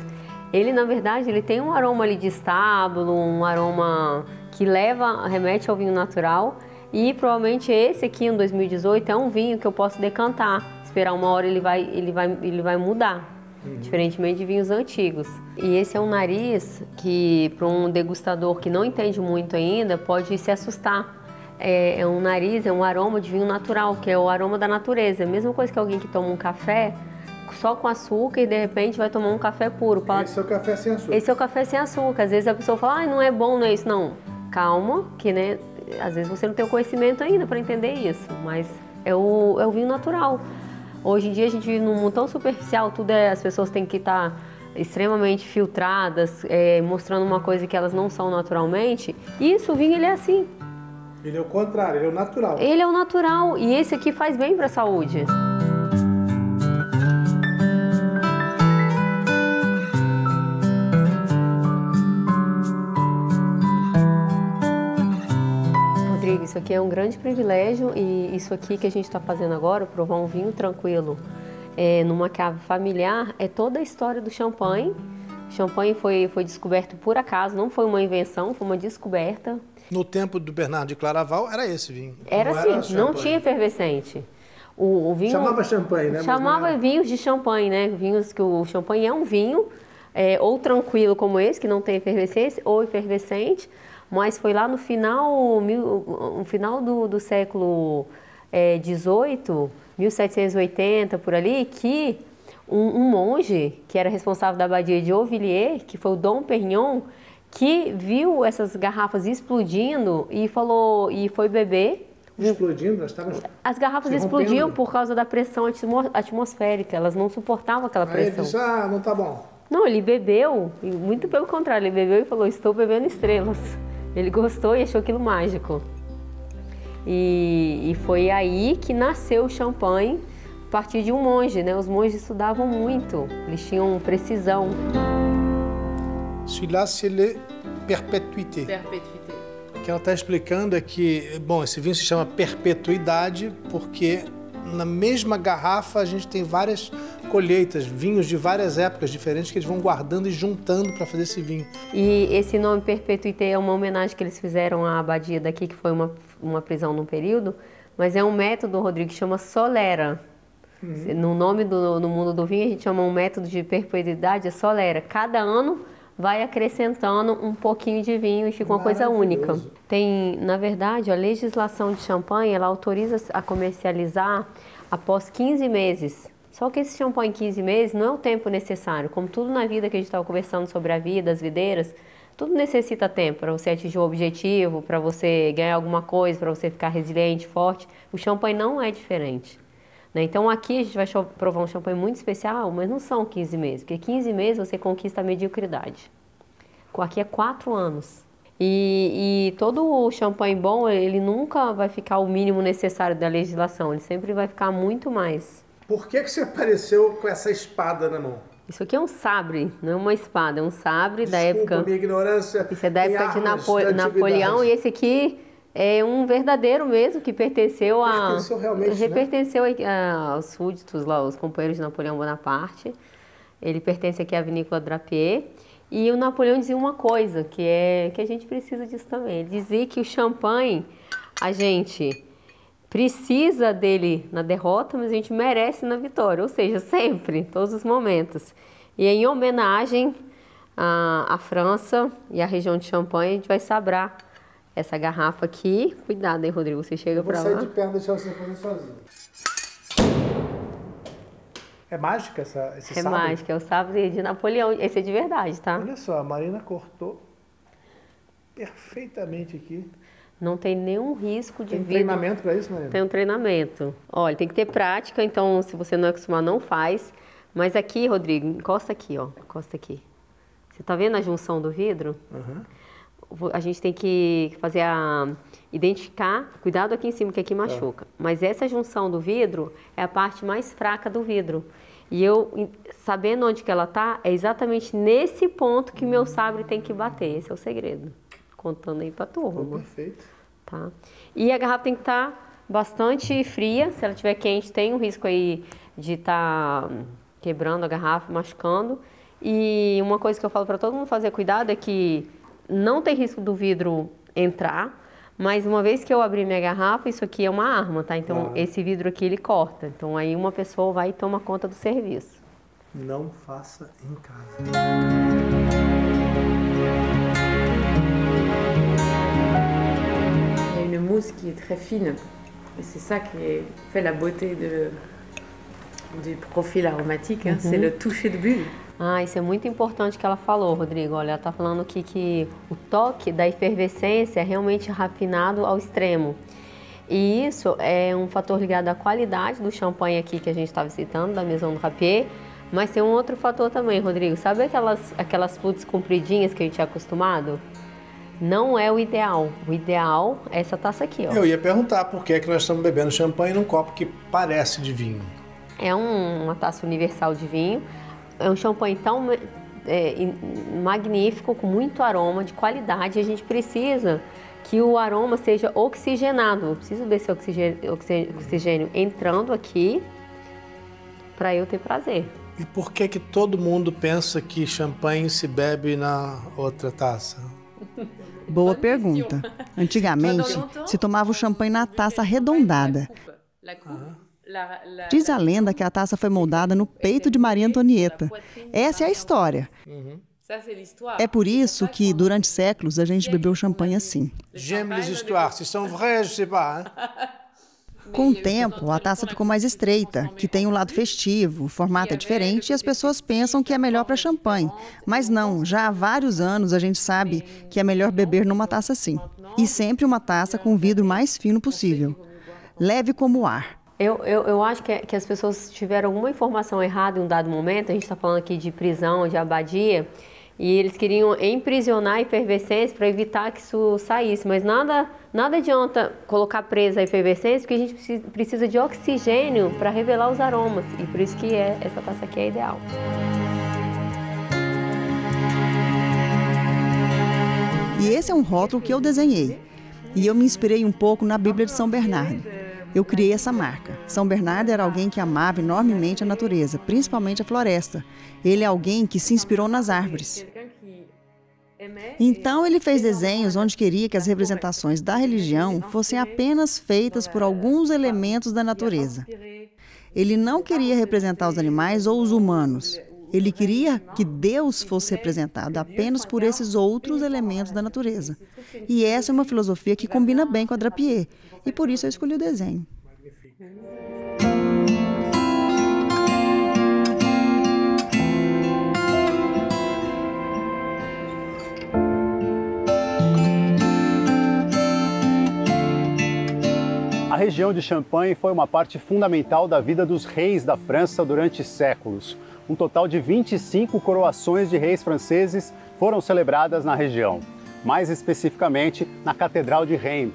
Ele, na verdade, ele tem um aroma ali de estábulo, um aroma que leva, remete ao vinho natural. E provavelmente esse aqui, em dois mil e dezoito, é um vinho que eu posso decantar. Esperar uma hora ele vai, ele vai, ele vai mudar, uhum. Diferentemente de vinhos antigos. E esse é um nariz que, para um degustador que não entende muito ainda, pode se assustar. É, é um nariz, é um aroma de vinho natural, que é o aroma da natureza. É a mesma coisa que alguém que toma um café só com açúcar e de repente vai tomar um café puro. Fala, esse é o café sem açúcar. Esse é o café sem açúcar. Às vezes a pessoa fala, ah, não é bom, não é isso. Não, calma, que né, às vezes você não tem o conhecimento ainda para entender isso, mas é o, é o vinho natural. Hoje em dia a gente vive num mundo tão superficial, tudo é, as pessoas têm que estar extremamente filtradas, é, mostrando uma coisa que elas não são naturalmente. E isso, o vinho, ele é assim. Ele é o contrário, ele é o natural. Ele é o natural e esse aqui faz bem para a saúde. Isso aqui é um grande privilégio e isso aqui que a gente está fazendo agora, provar um vinho tranquilo é, numa cava familiar, é toda a história do champanhe. O champanhe foi, foi descoberto por acaso, não foi uma invenção, foi uma descoberta. No tempo do Bernardo de Claraval era esse vinho? Era sim, não tinha efervescente. O, o vinho, chamava champanhe, né? Chamava vinhos de champanhe, né? Vinhos que o champanhe é um vinho, é, ou tranquilo como esse, que não tem efervescência, ou efervescente. Mas foi lá no final, no final do, do século dezoito, mil setecentos e oitenta, por ali, que um, um monge, que era responsável da abadia de Auvilliers, que foi o Dom Perignon, que viu essas garrafas explodindo e falou, e foi beber. Explodindo? Elas estavam As garrafas explodiam por causa da pressão atmosférica, elas não suportavam aquela pressão. Aí ele disse, ah, não tá bom. Não, ele bebeu, e muito pelo contrário, ele bebeu e falou, estou bebendo estrelas. Ele gostou e achou aquilo mágico. E, e foi aí que nasceu o champanhe, a partir de um monge, né? Os monges estudavam muito, eles tinham precisão. Celui-là, c'est le perpétuité. Perpétuité. O que ela está explicando é que, bom, esse vinho se chama perpetuidade porque na mesma garrafa a gente tem várias colheitas, vinhos de várias épocas diferentes que eles vão guardando e juntando para fazer esse vinho. E esse nome Perpetuité é uma homenagem que eles fizeram à abadia daqui, que foi uma, uma prisão num período, mas é um método, Rodrigo, que chama Solera. Uhum. No nome do no mundo do vinho a gente chama um método de perpetuidade, é Solera. Cada ano vai acrescentando um pouquinho de vinho e fica uma coisa única. Tem, na verdade, a legislação de champanhe, ela autoriza a comercializar após quinze meses. Só que esse champanhe quinze meses não é o tempo necessário. Como tudo na vida que a gente estava conversando sobre a vida, as videiras, tudo necessita tempo para você atingir o objetivo, para você ganhar alguma coisa, para você ficar resiliente, forte. O champanhe não é diferente. Então aqui a gente vai provar um champanhe muito especial, mas não são quinze meses, porque quinze meses você conquista a mediocridade. Aqui é quatro anos. E, e todo o champanhe bom, ele nunca vai ficar o mínimo necessário da legislação, ele sempre vai ficar muito mais. Por que que você apareceu com essa espada na mão? Isso aqui é um sabre, não é uma espada, é um sabre. Desculpa da época... Desculpa minha ignorância. Isso é da época de Napo... Napoleão, e esse aqui... É um verdadeiro mesmo, que pertenceu a... Pertenceu realmente, Pertenceu né? a, aos súditos, lá, os companheiros de Napoleão Bonaparte. Ele pertence aqui à vinícola Drappier. E o Napoleão dizia uma coisa, que é que a gente precisa disso também. Ele dizia que o champanhe, a gente precisa dele na derrota, mas a gente merece na vitória. Ou seja, sempre, em todos os momentos. E em homenagem à, à França e à região de Champagne, a gente vai sabrar essa garrafa aqui. Cuidado, hein, Rodrigo? Você chega pra lá. Eu vou sair de perto e deixar você fazer sozinho. É mágica essa, esse sabre? É mágica, é o sabre de Napoleão. Esse é de verdade, tá? Olha só, a Marina cortou perfeitamente aqui. Não tem nenhum risco de vidro. Tem treinamento pra isso, Marina? Tem um treinamento. Olha, tem que ter prática, então se você não é acostumado, não faz. Mas aqui, Rodrigo, encosta aqui, ó. Encosta aqui. Você tá vendo a junção do vidro? Uhum. A gente tem que fazer a... identificar, cuidado aqui em cima, que aqui machuca. É. Mas essa junção do vidro é a parte mais fraca do vidro. E eu, sabendo onde que ela tá, é exatamente nesse ponto que meu sabre tem que bater. Esse é o segredo. Contando aí pra turma. Perfeito. Tá? E a garrafa tem que estar tá bastante fria. Se ela estiver quente, tem um risco aí de estar tá quebrando a garrafa, machucando. E uma coisa que eu falo pra todo mundo fazer cuidado é que não tem risco do vidro entrar, mas uma vez que eu abrir minha garrafa, isso aqui é uma arma, tá? Então, ah. esse vidro aqui, ele corta. Então, aí uma pessoa vai e toma conta do serviço. Não faça em casa. Há uma mousse que é très fine. E c'est ça que fait la beauté de do perfil aromático, hein? C'est le toucher de bulle. Ah, isso é muito importante que ela falou, Rodrigo. Olha, ela está falando aqui que o toque da efervescência é realmente refinado ao extremo. E isso é um fator ligado à qualidade do champanhe aqui que a gente estava citando, da Maison Drappier. Mas tem um outro fator também, Rodrigo. Sabe aquelas, aquelas flutes compridinhas que a gente é acostumado? Não é o ideal. O ideal é essa taça aqui, ó. Eu ia perguntar por que é que nós estamos bebendo champanhe num copo que parece de vinho. É um, uma taça universal de vinho. É um champanhe tão é, magnífico, com muito aroma, de qualidade. A gente precisa que o aroma seja oxigenado. Eu preciso desse oxigênio, oxigênio, oxigênio entrando aqui para eu ter prazer. E por que que todo mundo pensa que champanhe se bebe na outra taça? Boa pergunta. Antigamente, se tomava o champanhe na taça arredondada. Ah. Diz a lenda que a taça foi moldada no peito de Maria Antonieta. Essa é a história. Uhum. É por isso que, durante séculos, a gente bebeu champanhe assim. J'aime les histoires, se são vraies, je sais pas. Com o tempo, a taça ficou mais estreita, que tem um lado festivo, o formato é diferente e as pessoas pensam que é melhor para champanhe. Mas não, já há vários anos a gente sabe que é melhor beber numa taça assim. E sempre uma taça com o vidro mais fino possível. Leve como o ar. Eu, eu, eu acho que, é, que as pessoas tiveram alguma informação errada em um dado momento. A gente está falando aqui de prisão, de abadia, e eles queriam emprisionar a efervescência para evitar que isso saísse. Mas nada, nada adianta colocar presa a efervescência, porque a gente precisa, precisa de oxigênio para revelar os aromas. E por isso que é, essa taça aqui é ideal. E esse é um rótulo que eu desenhei. E eu me inspirei um pouco na Bíblia de São Bernardo. Eu criei essa marca. São Bernardo era alguém que amava enormemente a natureza, principalmente a floresta. Ele é alguém que se inspirou nas árvores. Então ele fez desenhos onde queria que as representações da religião fossem apenas feitas por alguns elementos da natureza. Ele não queria representar os animais ou os humanos. Ele queria que Deus fosse representado apenas por esses outros elementos da natureza. E essa é uma filosofia que combina bem com a Drappier, e por isso eu escolhi o desenho. A região de Champagne foi uma parte fundamental da vida dos reis da França durante séculos. Um total de vinte e cinco coroações de reis franceses foram celebradas na região, mais especificamente na Catedral de Reims.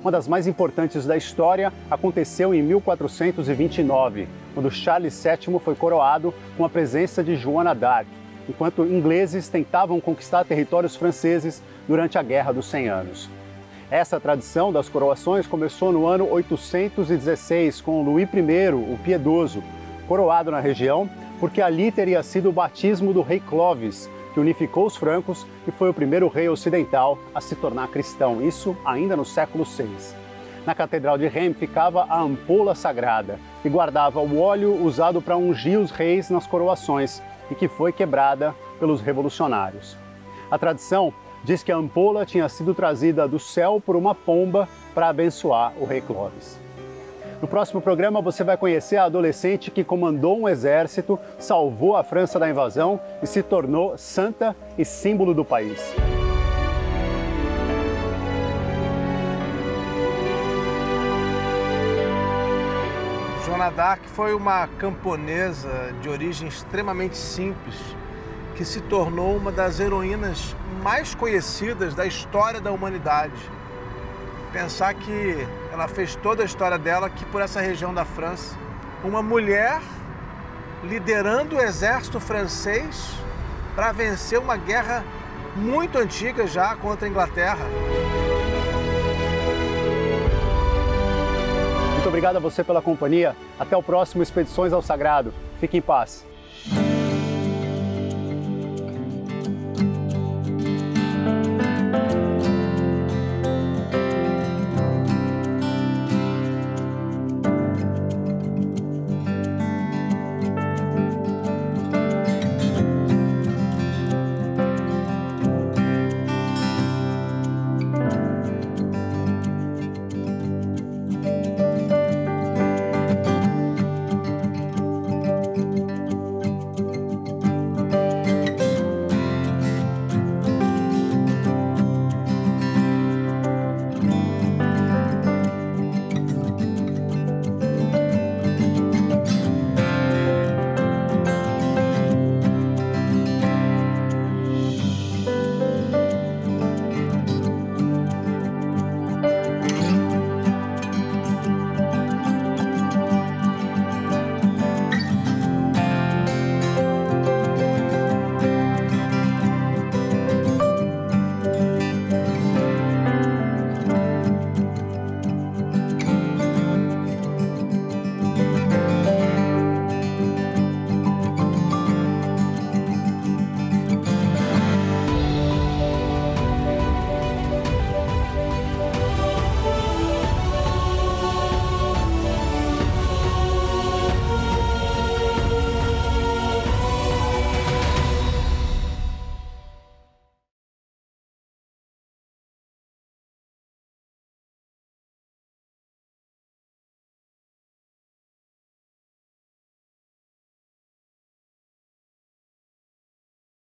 Uma das mais importantes da história aconteceu em mil quatrocentos e vinte e nove, quando Charles sete foi coroado com a presença de Joana d'Arc, enquanto ingleses tentavam conquistar territórios franceses durante a Guerra dos cem anos. Essa tradição das coroações começou no ano oitocentos e dezesseis, com Luís primeiro, o Piedoso, coroado na região, porque ali teria sido o batismo do rei Clóvis, que unificou os francos e foi o primeiro rei ocidental a se tornar cristão, isso ainda no século seis. Na Catedral de Reims ficava a ampola sagrada, que guardava o óleo usado para ungir os reis nas coroações e que foi quebrada pelos revolucionários. A tradição diz que a ampola tinha sido trazida do céu por uma pomba para abençoar o rei Clóvis. No próximo programa você vai conhecer a adolescente que comandou um exército, salvou a França da invasão e se tornou santa e símbolo do país. Joana d'Arc foi uma camponesa de origem extremamente simples, que se tornou uma das heroínas mais conhecidas da história da humanidade. Pensar que ela fez toda a história dela aqui por essa região da França. Uma mulher liderando o exército francês para vencer uma guerra muito antiga já contra a Inglaterra. Muito obrigado a você pela companhia. Até o próximo Expedições ao Sagrado. Fique em paz.